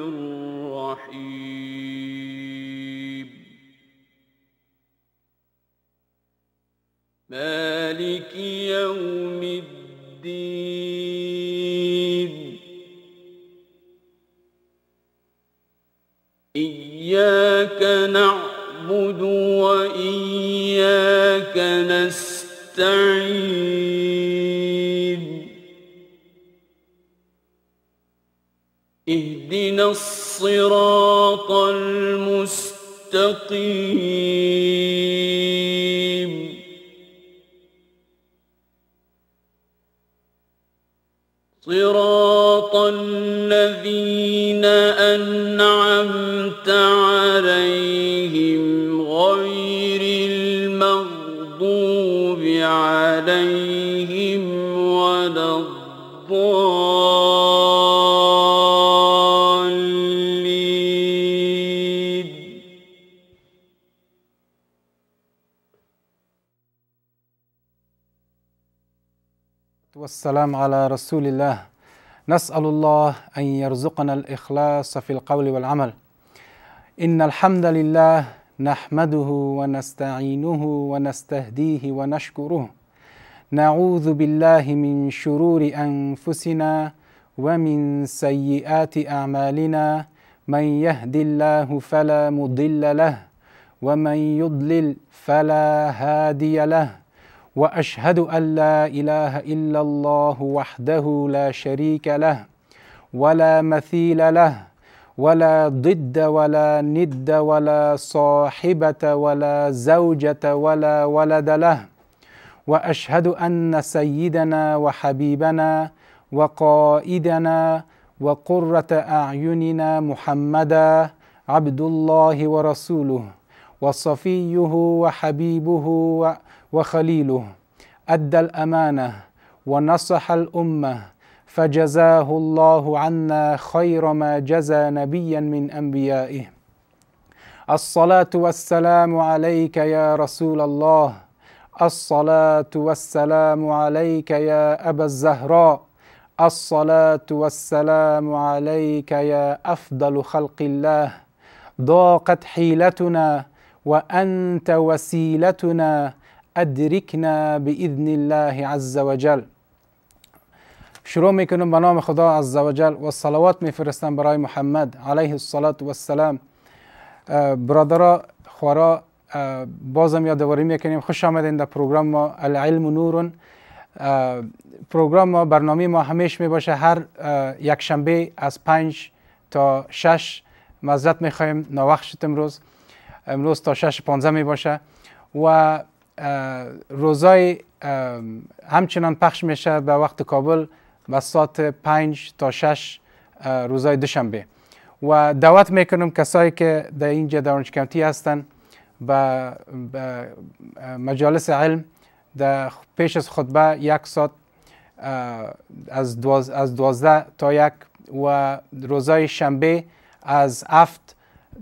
الرحيم مالك يوم الدين إياك نعبد وإياك نستعين اهدنا الصراط المستقيم صراط الذين أنعمت عليهم غير المغضوب عليهم ولا الضالين والسلام على رسول الله. نسأل الله أن يرزقنا الإخلاص في القول والعمل. إن الحمد لله نحمده ونستعينه ونستهديه ونشكره، نعوذ بالله من شرور أنفسنا ومن سيئات أعمالنا، من يهد الله فلا مضل له ومن يضلل فلا هادي له، وأشهد أن لا إله إلا الله وحده لا شريك له ولا مثيل له ولا ضد ولا ند ولا صاحبة ولا زوجة ولا ولد له، وأشهد أن سيدنا وحبيبنا وقائدنا وقرة أعيننا محمدا عبد الله ورسوله وصفيه وحبيبه وخليله، أدى الأمانة ونصح الأمة، فجزاه الله عنا خير ما جزى نبيا من أنبيائه. الصلاة والسلام عليك يا رسول الله، الصلاة والسلام عليك يا أبا الزهراء، الصلاة والسلام عليك يا أفضل خلق الله. ضاقت حيلتنا وأنت وسيلتنا، أدركنا بإذن الله عز وجل. شروع میکنم به نام خدا عز وجل و صلوات میفرستم برای محمد علیه السلام. برادرها خوارا بازم یادآوری میکنیم خوش آمدین در پروگرام ما العلم نور. پروگرام ما برنامه ما همیشه میباشه هر یک شنبه از 5 تا 6. معذرت میخوایم ناوقت شد امروز تا 6:15 میباشه و روزای همچنان پخش میشه به وقت کابل و ساعت 5 تا 6 روزای دوشنبه. و دعوت میکنم کسایی که در اینجا در اورنج کانتی هستن به مجالس علم در پیش از خطبه یک ساعت از 12 تا 1 و روزای شنبه از 7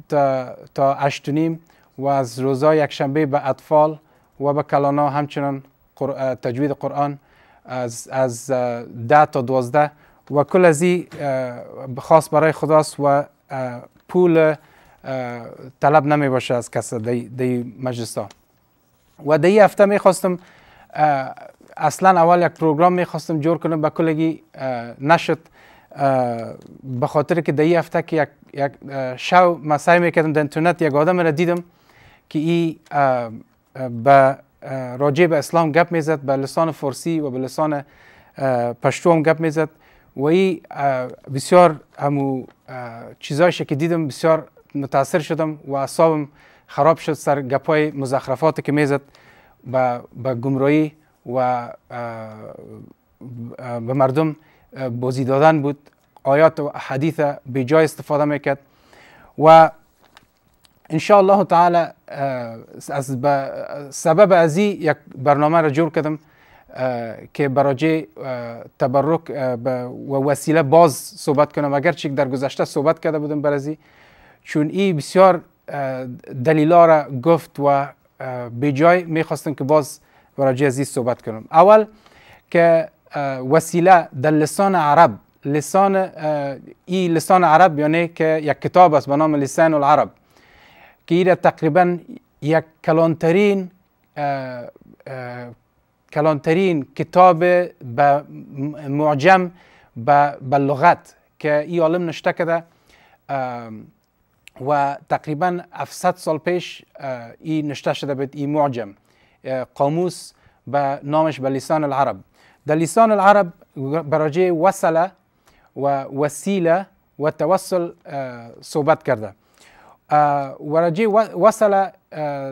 تا 8:30 و از روزای یک شنبه به اطفال و به کلانا همچنان تجوید قرآن از 10 تا 12 و کل از این خاص برای خداست و پول طلب نمی باشه از کس در مجلس ها. و در این هفته می خواستم اصلا اول یک پروگرام می خواستم جور کنم به کلگی نشد به خاطر که در این هفته که یک شو مسعی می کردم در انترنت یک آدم را دیدم که این راجع به اسلام گپ میزد به لسان فارسی و به لسان پشتو هم گپ میزد و این بسیار همو چیزایشه که دیدم بسیار متاثر شدم و اعصابم خراب شد سر گپای مزخرفاتی که میزد به گمراهی و به مردم بازی دادن بود، آیات و حدیث به جای استفاده میکرد و ان شاء الله تعالی از سبب از یک برنامه را جور کردم که براجع تبرک و وسیله باز صحبت کنم. اگرچه در گذشته صحبت کرده بودم برازی چون این بسیار دلیلا را گفت و به جای میخواستم که باز براجع از این صحبت کنم. اول که وسیله در لسان عرب لسان ای لسان عرب، یعنی که یک کتاب است به نام لسان العرب که ایره تقریبا یک کلانترین کتاب به معجم به لغت که ای عالم نشته کده و تقریبا 700 سال پیش ای نشته شده به ای معجم قاموس به نامش به لسان العرب. در لسان العرب براجع وصله و وسیله و توسل صحبت کرده. وراجع وصله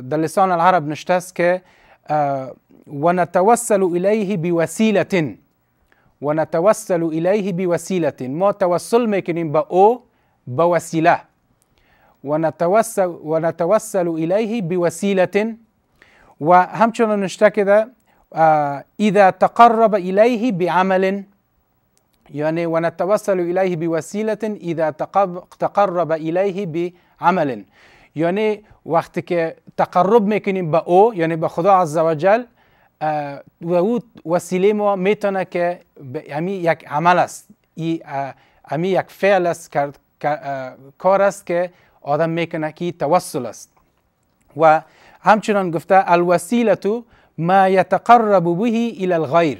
در لسان العرب نشته است که ونتوسل الیه بوسیلة، ونتوسل الیه بوسیلة، ما توسل میکنیم به او به وسیله، ونتوسل الیه بوسیلة. و همچنان نشته که اذا تقرب الیه بعمل، یعنی ونتوسل الیه بوسیلة اذا تقرب الیه بعمل، یعنی وقتی که تقرب میکنیم به او یعنی به خدا عزوجل و او وسیله ما میتونه که امی یک عمل است، امی یک فعل است، کار است که آدم میکنه که توسل است. و همچنان گفته الوسیلة ما يتقرب به الى الغير،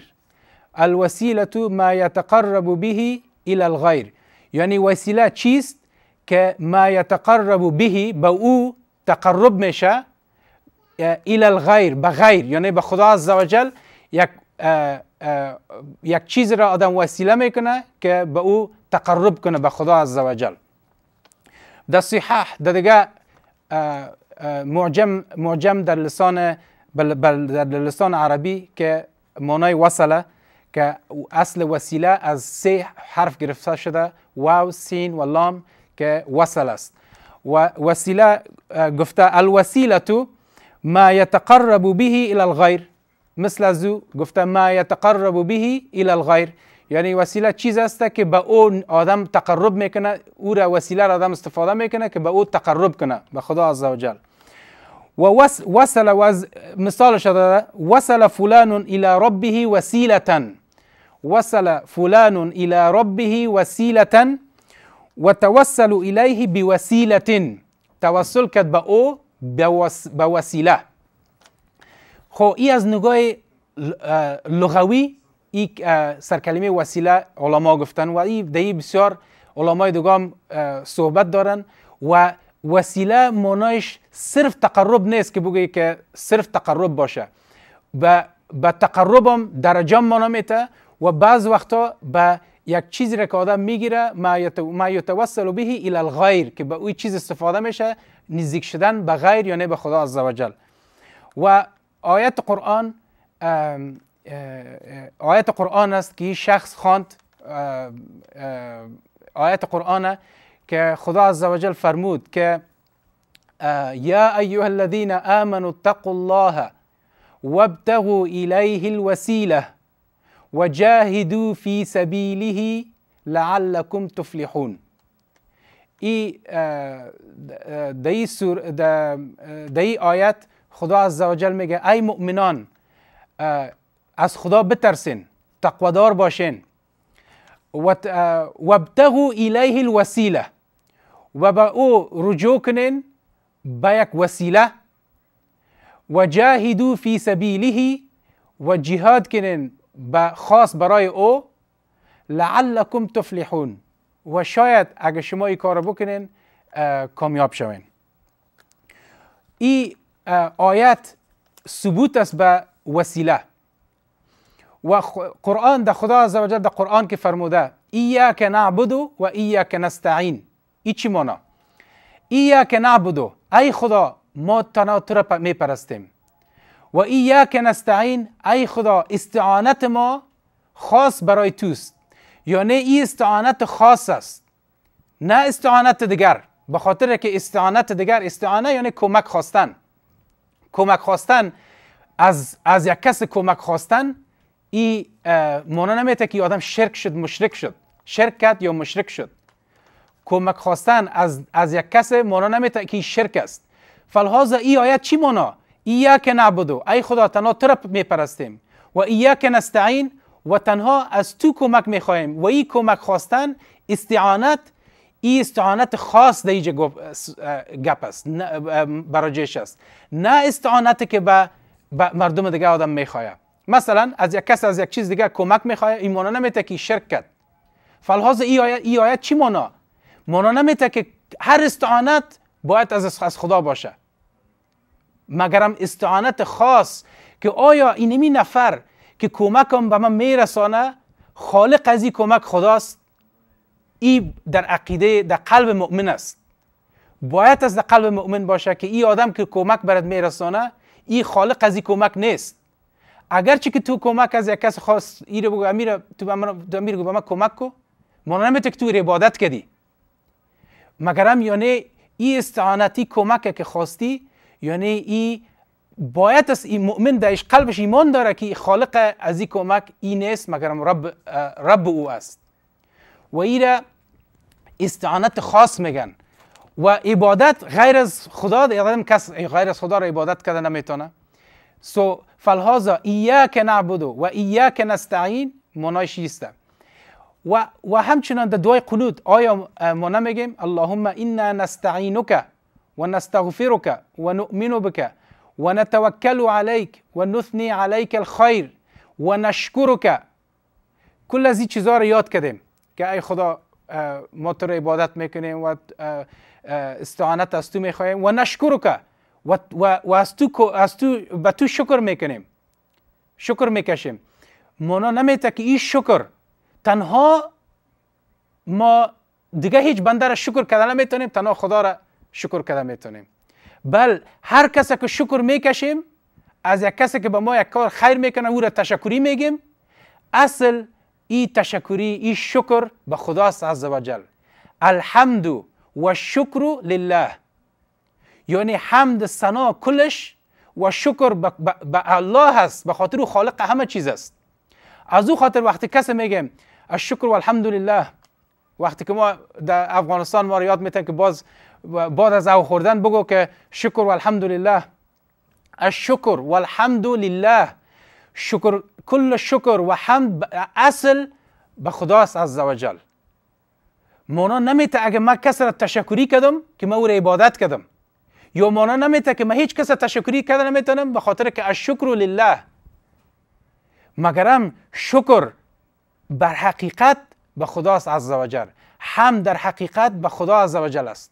الوسیلة ما يتقرب به الى الغير، یعنی وسیله چیست که ما يتقرب به به او تقرب میشه الى الغير به غیر، یعنی به خدا عزوجل یک چیز را آدم وسیله میکنه که به او تقرب کنه به خدا عزوجل. در صحاح در دیگه معجم در لسان عربی که معنای وصله که اصل وسیله از سه حرف گرفته شده، واو، سین و لام که وصل است. و وسیله گفته الوسیلة ما يتقرب به الى الغير، مثل از گفته ما يتقرب به الى الغير، یعنی وسیله چیز است که به اون آدم تقرب میکنه، او را وسیله را آدم استفاده میکنه که به او تقرب کنه به خدا عزوجل. و وصل مثالش داده وصل فلان الى ربه وسیلة، وصل فلان الى ربه وسیلة و توسل الیه بوسیلة، توسل کرد به او به وسیله. خب ای از نگاه لغوی ای سرکلمه وسیله علما گفتن و ای دهی بسیار علمای دوگام صحبت دارن و وسیله معنایش صرف تقرب نیست که بگویی که صرف تقرب باشه، به تقربم درجه معنا میته و بعض وقتا به یک چیزی را که آدم میگیره ما یتوسل به الى الغیر که به اوی چیز استفاده میشه نزدیک شدن به غیر یعنی به خدا عزوجل. و آیت قرآن آیت قرآن است که شخص خواند، آیت قرآن که خدا عزوجل فرمود که یا ایها الذین آمنوا اتقوا الله وابتغوا الیه الوسیله وجاهدوا في سبيله لعلكم تفلحون. ای دای آیت خدا عزوجل میگه ای مؤمنان از خدا بترسین، تقوادار باشین، وابتغوا الیه الوسیله و به او رجوع کنین به یک وسیله، وجاهدوا في سبيله و جهاد کنین خاص برای او، لعلکم تفلحون و شاید اگه شما این کار بکنین کامیاب شوین. این آیت ثبوت است به وسیله و قرآن در خدا عزوجل در قرآن که فرموده iyyaa kana^budu و iyyaa kanasta^een، این چی مانا؟ iyyaa kana^budu ای خدا ما تنها تو را میپرستیم و iyyaa kanasta^een ای خدا استعانت ما خاص برای توست، یعنی این استعانت خاص است نه استعانت دیگر، به خاطر که استعانت دیگر استعانه یعنی کمک خواستن، کمک خواستن از یک کس کمک خواستن این معنا نمیده که آدم شرک شد مشرک شد، شرک کرد یا مشرک شد. کمک خواستن از یک کس معنا نمیده که شرک است. فلهذا این آیت چی معنا؟ iyyaa kana^budu ای خدا تنها تو را میپرستیم و iyyaa kanasta^een و تنها از تو کمک میخوایم و این کمک خواستن استعانت، این استعانت خاص در اینجا گپ است، براجش است، نه استعانت که به مردم دیگه آدم میخواید. مثلا از یک کس از یک چیز دیگه کمک میخواید، این مانا نمیته که شرکت فالحاظ ای آیت چی مانا؟ مانا نمیته که هر استعانت باید از خدا باشه، مگرم استعانت خاص که آیا اینمی نفر که کمکم به من میرسانه خالق از این کمک خداست. ای در عقیده در قلب مؤمن است، باید از در قلب مؤمن باشه که این آدم که کمک برات میرسانه این خالق از این کمک نیست. اگرچه که تو کمک از یک کس خواست، ای رو بگو امیر تو امیر به من کمک کو، مانا نمیته که تو عبادت کردی، مگرم یعنی این استعانتی کمک که خواستی، یعنی این باید است، این مؤمن درش قلبش ایمان داره که خالق از این کمک این نیست، مگرم رب او است. و ایره استعانت خاص میگن. و عبادت غیر از خدا، یادم کس غیر از خدا را عبادت کرده نمیتونه. سو فلهذا ایاک نعبدو و ایاک نستعین منایشی است. و همچنان در دعای قنوت آیا ما نمیگیم اللهم انا نستعینک و نستغفرک و نؤمن بک و نتوکل علیک و نثنی علیک الخیر و نشکرک؟ کل از این چیزها را یاد کردیم که ای خدا ما تو را عبادت میکنیم و استعانت از تو میخواهیم، و نشکرک و از تو به تو شکر میکنیم، شکر میکشیم. مانا نمیته که این شکر تنها ما دیگه هیچ بنده را شکر کردن نمیتونیم، تنها خدا را شکر کردن میتونیم، بل هر کسی که شکر میکشیم از یک کسی که به ما یک کار خیر میکنه او را تشکری میگیم. اصل ای تشکری، ای شکر به خداست عزوجل. الحمد و شکر لله، یعنی حمد ثنا کلش و شکر به الله است، به خاطر او خالق همه چیز است. از او خاطر وقتی کسی میگه الشکر و الحمد لله، وقتی که ما در افغانستان ما را یاد میتن که بعد از او خوردن بگو که شکر و الحمد لله، الشکر و الحمد لله، شکر کل شکر و حمد اصل به خداست عزوجل. مانا نمیته اگه من کسی را تشکری کردم که من او را عبادت کردم، یا مانا نمیته که من هیچ کس را تشکری کردن نمیتونم به خاطر که الشکر لله، مگرم شکر بر حقیقت به خداست عزوجل، حمد در حقیقت به خدا عزوجل است،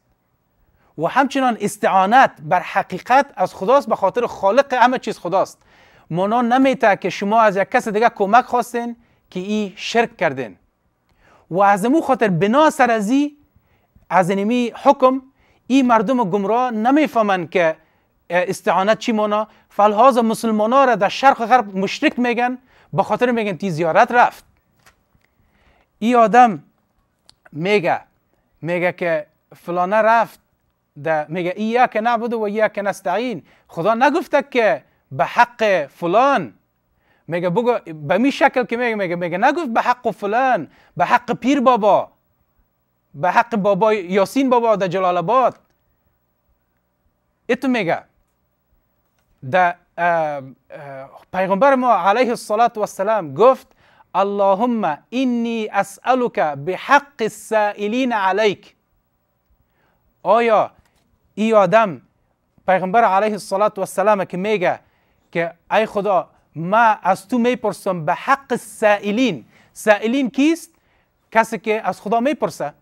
و همچنان استعانت بر حقیقت از خداست، به خاطر خالق همه چیز خداست. مانا نمیته که شما از یک کس دیگه کمک خواستین که ای شرک کردین، و از امو خاطر بنا سر از اینمی حکم ای مردم گمراه نمیفهمن که استعانت چی مانا. فلهذا مسلمان ها را در شرق و غرب مشرک میگن، به خاطر میگن تی زیارت رفت، ای آدم میگه که فلانه رفت، میگه ایاک نعبد و ایاک نستعین، خدا نگفته که به حق فلان، میگه بگو به می شکل که میگه نگفت به حق فلان، به حق پیر بابا، به حق بابا یاسین بابا در جلال آباد، ایتو میگه. در پیغمبر ما علیه السلام گفت اللهم اینی اسألک بحق السائلین علیک. آیا ای آدم پیغمبر علیه السلام که میگه که ای خدا ما از تو میپرسم به حق السائلین، سائلین کیست؟ کسی که از خدا میپرسه.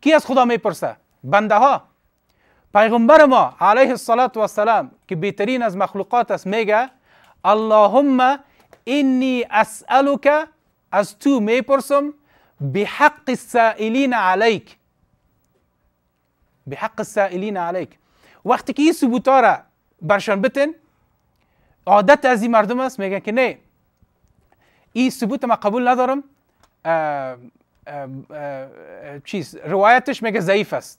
کی از خدا میپرسه؟ بنده ها. پیغمبر ما علیه السلام که بهترین از مخلوقات است میگه اللهم اینی اسألک، از تو میپرسم به حق السائلین علیک، به حق السائلین علیک. وقتی که این ثبوتا را برشان بتن، عادت از این مردم است میگن که نه این ثبوت ما قبول ندارم، روایتش میگه ضعیف است.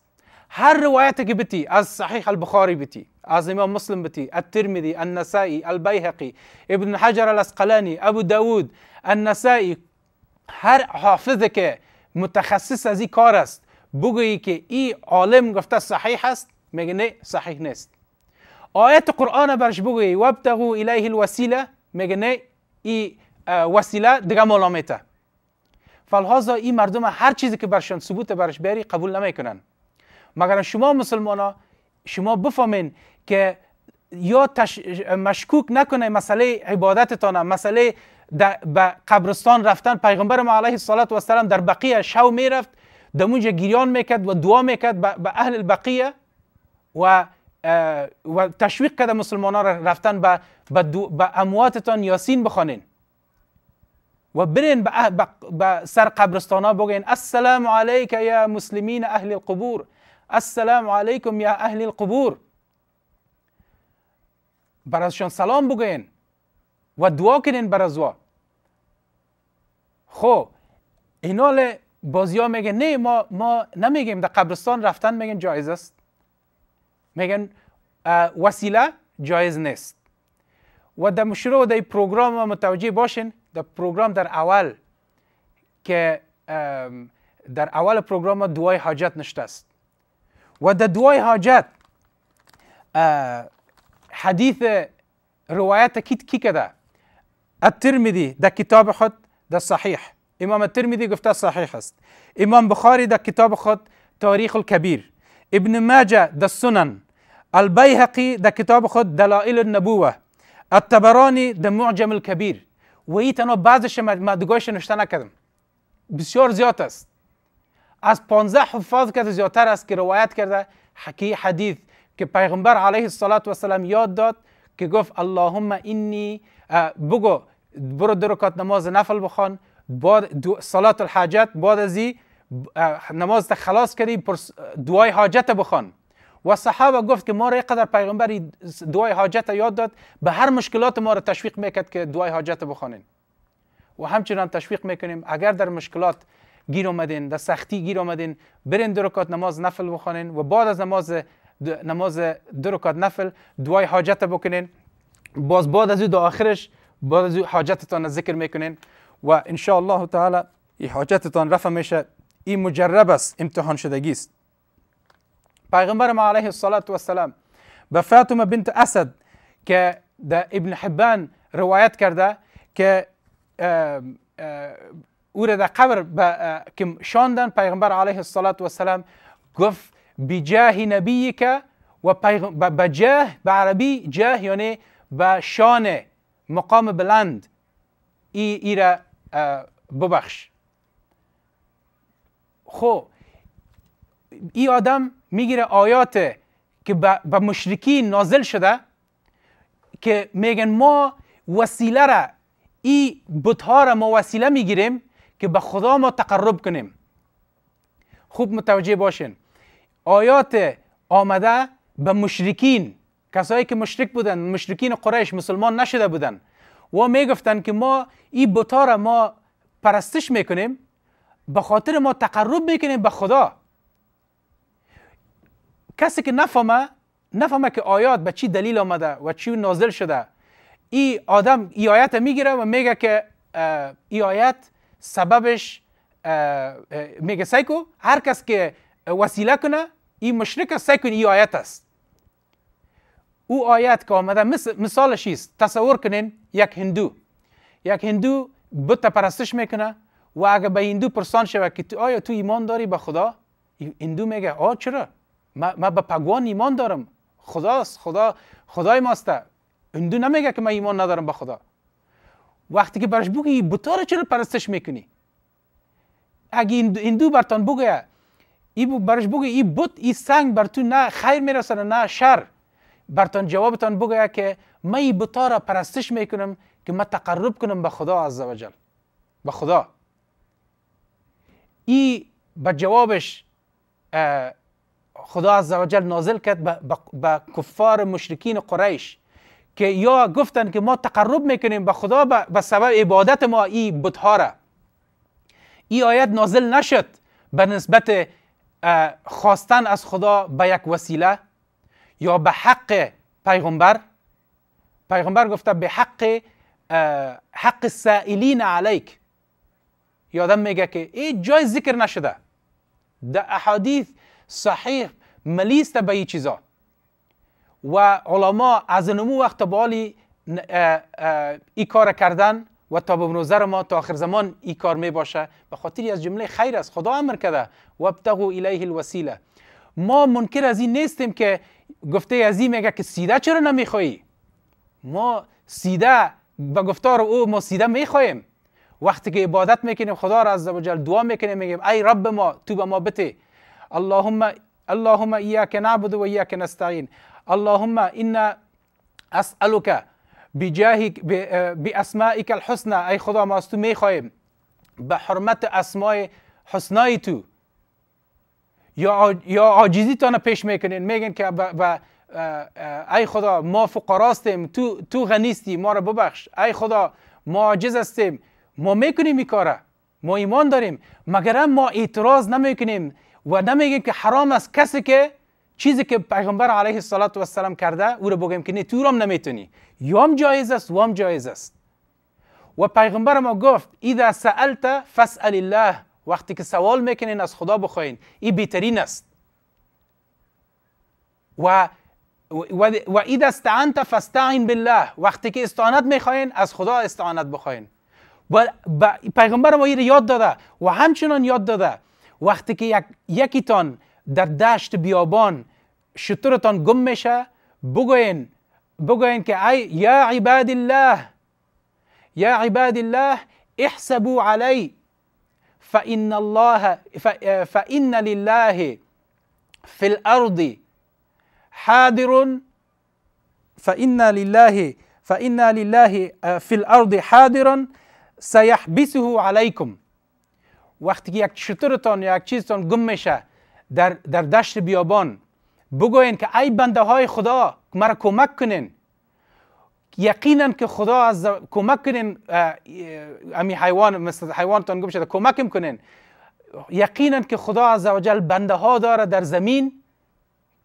هر روایتی که بتی از صحیح البخاری بتی، از امام مسلم بتی، الترمذی، النسائی، البیهقی، ابن حجر الاسقلانی، ابو داود، النسائی، هر حافظ که متخصص از این کار است بگویی که این عالم گفته صحیح است، میگه نه صحیح نیست. آیت قرآن برش بگویی وابتغوا الیه الوسیله، میگه نه این وسیله دیگه ملامته. فالهذا این مردم هر چیزی که برشان ثبوت برش بیاری قبول نمیکنن. مگر شما مسلمانا شما بفهمین که یا مشکوک نکنه مسئله عبادتتان، مسئله به قبرستان رفتن. پیغمبر ما علیه السلام در بقیه شو میرفت، در اونجا گریان میکرد و دعا میکرد به اهل البقیه و تشویق کرده مسلمانان رفتن به امواتتان یاسین بخوانین و برین به سر قبرستان ها بگین السلام علیک یا مسلمین اهل القبور، السلام علیکم یا اهل القبور. برازشان سلام بگین و دعا کنین برازوا. خب اینال بازی ها میگن نه ما نمیگیم در قبرستان رفتن، میگن جایز است، میگن وسیله جایز نیست. و در مشروع در پروگرام ما متوجه باشین، در پروگرام در اول که در اول پروگرام ما دعای حاجت نشته است و در دعای حاجت حدیث روایت تاکید کی کرده؟ الترمذی در کتاب خود در صحیح، امام الترمذی گفته صحیح است، امام بخاری در کتاب خود تاریخ الکبیر، ابن ماجه در سنن، البیهقی در کتاب خود دلائل النبوه، الطبرانی در معجم الکبیر. و این تنها بعضش مدگاهش نشته نکردم، بسیار زیاد است، از 15 حفاظ که زیادتر است که روایت کرده حکی حدیث که پیغمبر علیه السلام یاد داد که گفت اللهم اینی بگو برو دو رکعت نماز نفل بخوان، بعد صلات الحاجت بعد ازی نماز تا خلاص کردی دعای حاجت بخوان. و صحابه گفت که ما را اینقدر پیغمبر دعای حاجت یاد داد به هر مشکلات ما را تشویق میکرد که دعای حاجت بخوانین. و همچنان تشویق میکنیم اگر در مشکلات گیر آمدین، در سختی گیر آمدین، برین دو رکعت نماز نفل بخوانین و بعد از نماز دو رکعت نفل دعای حاجت بکنین، باز بعد از او در آخرش بعد از او حاجتتان ذکر میکنین و ان شاء الله تعالی این حاجتتان رفع میشه. این مجرب است، امتحان شدگی است. پیغمبر ما علیه السلام به فاطمه بنت اسد که در ابن حبان روایت کرده که او را در قبر که شاندن، پیغمبر علیه السلام گفت بجاه نبی که و بجاه به عربی جاه یعنی به شان مقام بلند ای را ببخش. خو ای آدم میگیره آیات که به مشرکین نازل شده که میگن ما وسیله را ای بتها را ما وسیله میگیریم که به خدا ما تقرب کنیم. خوب متوجه باشین، آیات آمده به مشرکین، کسایی که مشرک بودن، مشرکین قریش مسلمان نشده بودن و میگفتن که ما این بتها را ما پرستش میکنیم به خاطر ما تقرب میکنیم به خدا. کسی که نفهمه که آیات به چی دلیل آمده و چی نازل شده، این آدم ای آیت میگیره و میگه که این آیت سببش میگه سیکو هر کس که وسیله کنه این مشرک سیکو این آیت است. او آیت که آمده مثالش است. تصور کنین یک هندو بت پرستش میکنه و اگه به هندو پرسان شوه که آیا تو ایمان داری به خدا، هندو میگه آه چرا؟ ما به پگوان ایمان دارم، خداست، خدای ماسته. هندو نمیگه که من ایمان ندارم به خدا. وقتی که برش بگی بتا را چرا پرستش میکنی، اگه هندو برتان بگه برش بگی این بت این سنگ بر تو نه خیر میرسانه نه شر، برتان جوابتان بگه که من این بتا را پرستش میکنم که من تقرب کنم به خدا عزوجل، به خدا. ای به جوابش خدا عزوجل نازل کرد به کفار مشرکین قریش که یا گفتن که ما تقرب میکنیم به خدا به سبب عبادت ما این بتها را. این آیت نازل نشد به نسبت خواستن از خدا به یک وسیله یا به حق پیغمبر. پیغمبر گفته به حق السائلین علیک. یادم میگه که این جای ذکر نشده در احادیث صحیح، ملیسته به این چیزا و علما از نمو وقت بالی ای کار کردن و تا به نظر ما تا آخر زمان این کار می باشه، به خاطری از جمله خیر است، خدا امر کرده و ابتغوا الیه الوسیله. ما منکر از این نیستیم که گفته از این میگه که سیده چرا نمیخوایی؟ ما سیده به گفتار او ما سیده میخواییم. وقتی که عبادت میکنیم خدا را عزوجل دعا میکنیم، میگیم ای رب ما تو به ما بده، اللهم ایاک نعبد و ایاک نستعین، اللهم انا اسألک باسمائک الحسنى، ای خدا ما از تو میخواهیم به حرمت اسمای حسنای تو. یا عاجزی تانه پیش میکنین، میگن که ای خدا ما فقراستیم تو غنیستی ما را ببخش، ای خدا ما عاجز هستیم. ما میکنیم این کاره، ما ایمان داریم، مگر ما اعتراض نمیکنیم و نمیگیم که حرام است. کسی که چیزی که پیغمبر علیه السلام کرده او رو بگیم که نه تو هم نمیتونی، یام جایز است و هم جایز است. و پیغمبر ما گفت اذا سألت فاسأل الله، وقتی که سوال میکنین از خدا بخواین، این بهترین است. و اذا استعنت فاستعن بالله، وقتی که استعانت میخواین از خدا استعانت بخواین. و پیغمبر ما این رو یاد داده و همچنان یاد داده وقتی که یکیتان در دشت بیابان شترتان گم میشه، بگوین که ای یا عباد الله احسبوا علی فإن لله في الأرض حاضر، فإن لله في الأرض حاضر سيحبسه عليكم. وقتی که یک شترتان یا یک چیزتان گم میشه در دشت بیابان، بگوین که ای بنده های خدا مرا کمک کنین، یقینا که خدا کمک کنین، امی حیوان مثل حیوانتان گم شده کمکم کنین، یقینا که خدا عزوجل بنده ها داره در زمین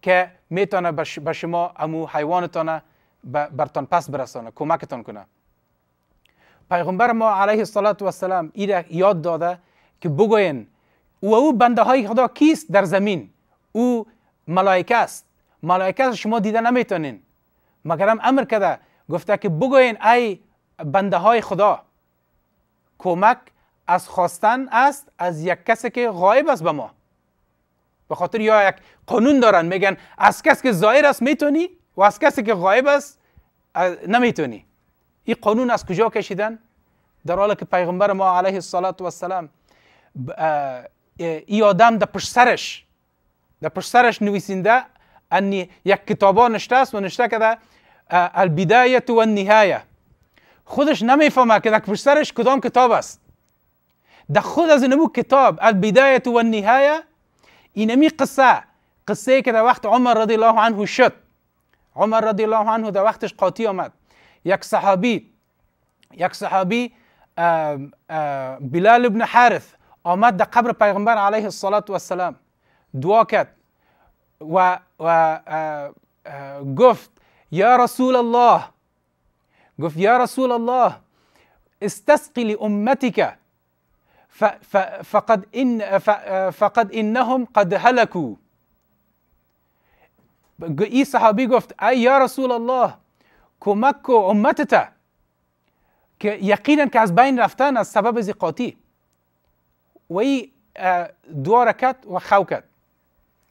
که میتونه به شما امو حیوانتان برتان پس برسانه، کمکتان کنه. پیغمبر ما علیه السلام ایره یاد داده که بگوین و او بنده های خدا کیست در زمین؟ او ملائکه است. ملائکه شما دیده نمیتونین، مگرم امر کرده گفته که بگوین ای بنده های خدا. کمک از خواستن است از یک کسی که غایب است به ما، به خاطر یا یک قانون دارن میگن از کسی که ظاهر است میتونی و از کسی که غایب است نمیتونی. این قانون از کجا کشیدن؟ در حالی که پیغمبر ما علیه السلام ای آدم در پشت سرش نویسنده یک کتابا نشته است و نشته کده البدایه و النهایه، خودش نمیفهمه که در پشت سرش کدام کتاب است. در خود از اینمو کتاب البدایه و النهایه اینمی قصه که در وقت عمر رضی الله عنه شد، عمر رضی الله عنه در وقتش قاطی آمد، یک صحابی بلال ابن حارث آمد در قبر پیغمبر علیه السلام دعا کرد و گفت یا رسول الله استسقی لأمتك فقد انهم قد هلكوا. این صحابی گفت ای یا رسول الله کمک کو امتت که یقینا که از بین رفتن از سبب زقاتی. و این دعا را کرد و خو کرد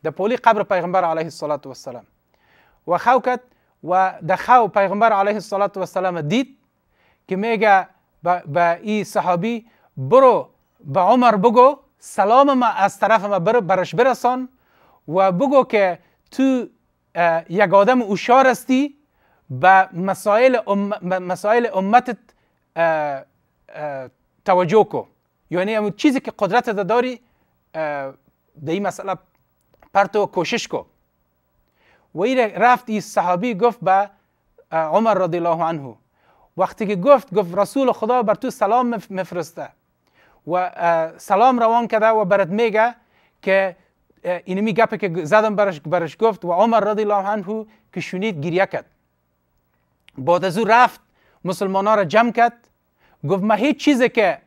در پولی قبر پیغمبر علیه السلام و خو کرد. و در خو پیغمبر علیه السلام دید که میگه به این صحابی برو به عمر بگو سلام ما از طرف ما برش برسان و بگو که تو یک آدم هوشیار هستی، به مسائل امتت توجه کو، یعنی همون چیزی که قدرت داری در این مسئله پرتو کوشش کو. و این رفت این صحابی گفت به عمر رضی الله عنه، وقتی که گفت رسول خدا بر تو سلام میفرسته و سلام روان کرده و برات میگه که اینمی گپی که زدم برش گفت. و عمر رضی الله عنه که شنید گریه کرد. بعد از او رفت مسلمان‌ها را جمع کرد، گفت من هیچ چیزی که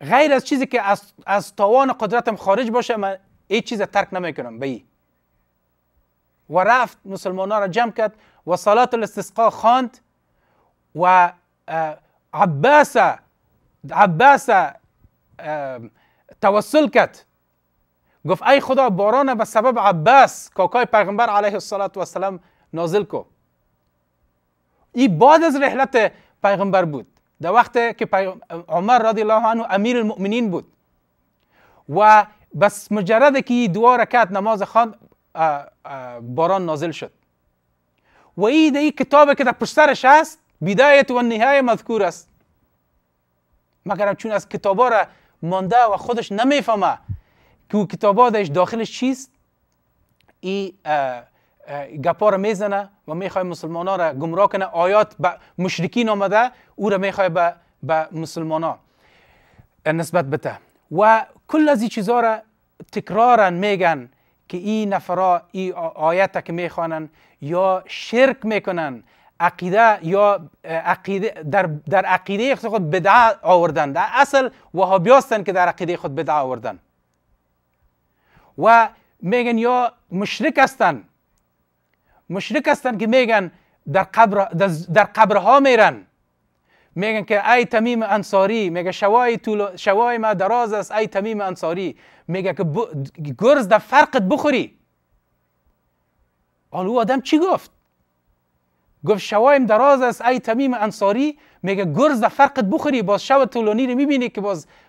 غیر از چیزی که از توان قدرتم خارج باشه من هیچ چیز ترک نمیکنم به ای. و رفت مسلمان‌ها را جمع کرد و صلات الاستسقا خواند و عباس عباسه توسل کرد، گفت ای خدا باران به سبب عباس کاکای پیغمبر علیه السلام نازل کو. این بعد از رحلت پیغمبر بود، در وقت که عمر رضی الله عنه امیر المؤمنین بود و بس مجرد که دو رکعت نماز خواند باران نازل شد. و این ای کتابه که در پشترش هست بدایت و نهایه مذکور است، مگرم چون از کتابا را مانده و خودش نمیفهمه که او کتابا داخلش چیست، این گپا را میزنه و میخواه مسلمان ها را گمراه کنه. آیات به مشرکین آمده او را میخواه به مسلمان ها نسبت بده و کل از این چیزها را تکرارا میگن که این نفرا این آیت که میخوانن یا شرک میکنن، عقیده یا در عقیده خود بدعه آوردن. در اصل وهابی هستن که در عقیده خود بدعه آوردن و میگن یا مشرک هستن، مشرک هستن که میگن در قبرها میرن، میگن که ای تمیم انصاری، میگه شوای ما دراز است ای تمیم انصاری، میگه که گرز در فرقت بخوری. آن او آدم چی گفت؟ گفت شوایم دراز است ای تمیم انصاری، میگه گرز در فرقت بخوری، باز شو طولانی رو میبینی که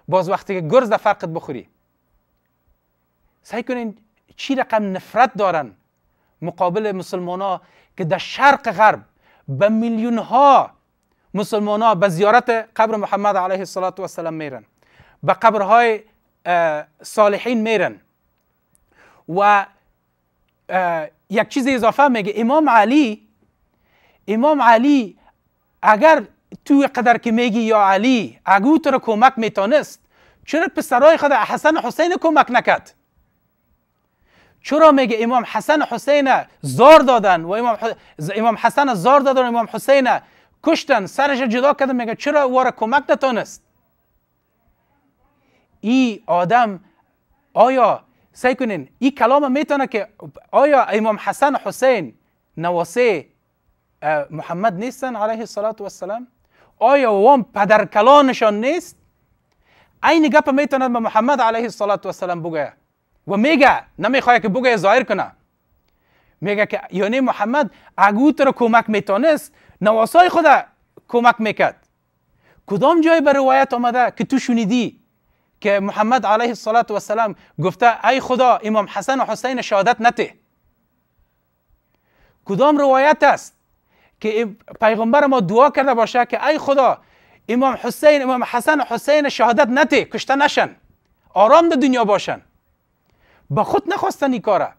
باز وقتی که گرز در فرقت بخوری. سعی کنین چی رقم نفرت دارن مقابل مسلمان ها که در شرق غرب به میلیون ها مسلمان ها به زیارت قبر محمد علیه السلام میرن، به قبرهای صالحین میرن. و یک چیز اضافه میگه امام علی اگر تو قدر که میگی یا علی اگه تو رو کمک میتونست، چرا پسرهای خود حسن حسین کمک نکرد؟ چرا میگه امام حسن حسین زار دادن و امام حسن زار دادن و امام حسین کشتن، سرش جدا کردن، میگه چرا او را کمک نتونست؟ ای آدم آیا سعی کنین ای کلام میتونه که آیا امام حسن حسین نواسه محمد نیستن علیه السلام؟ آیا وام پدرکلانشان نیست؟ این گپ میتونه به محمد علیه السلام بگه و میگه، نمیخواه که بگه ظاهر کنه، میگه که یعنی محمد اگه تو رو کمک میتونست نواسای خود کمک میکرد. کدام جای به روایت آمده که تو شنیدی که محمد علیه السلام گفته ای خدا امام حسن و حسین شهادت نته؟ کدام روایت است که پیغمبر ما دعا کرده باشه که ای خدا امام حسن و حسین شهادت نته، کشته نشن، آرام در دنیا باشن؟ به خود نخواستن این کاره.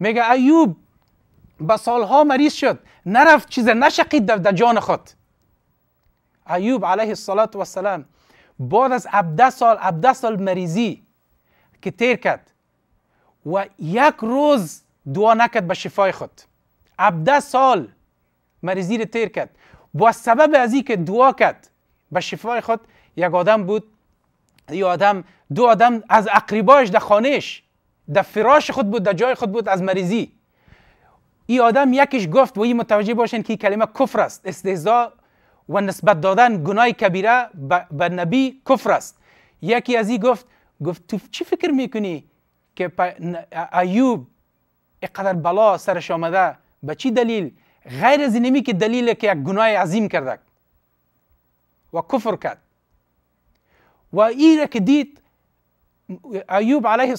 میگه ایوب به سالها مریض شد، نرفت چیز نشقید در جان خود. ایوب علیه السلام بعد از 17 سال مریضی که تیر کرد و یک روز دعا نکرد به شفای خود، 17 سال مریضی رو تیر کرد. با سبب از این که دعا کرد به شفای خود، یک آدم بود، یک آدم دو آدم از اقرباش در خانهش در فراش خود بود، در جای خود بود از مریضی. این آدم یکیش گفت و این متوجه باشین که این کلمه کفر است، استهزاء و نسبت دادن گناه کبیره به نبی کفر است. یکی از این گفت تو چی فکر میکنی که ایوب اقدر بلا سرش آمده به چی دلیل غیر از اینمی که دلیل که یک گناه عظیم کرده و کفر کرد؟ و ایره که دید ایوب علیه